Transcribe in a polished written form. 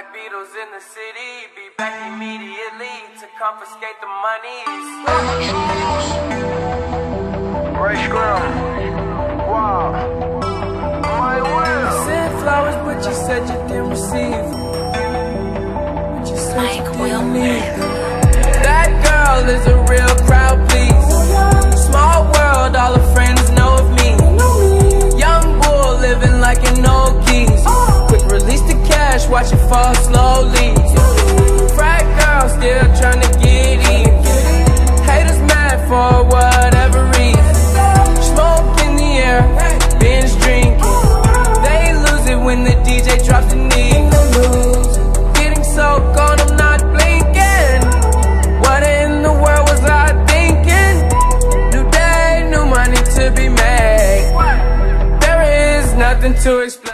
Black Beatles in the city, be back immediately to confiscate the monies. Rice Scrum, wow, my world. You sent flowers, but you said you didn't receive. But you said Mike you didn't need. That girl is a real crowd, please. Small world, all her friends know of me. Young bull living like an old geese. Release the cash, watch it fall slowly. Frat girl still trying to get in. Haters mad for whatever reason. Smoke in the air, binge drinking. They lose it when the DJ drops the knee. Getting so cold, I'm not blinking. What in the world was I thinking? New day, new money to be made. There is nothing to explain.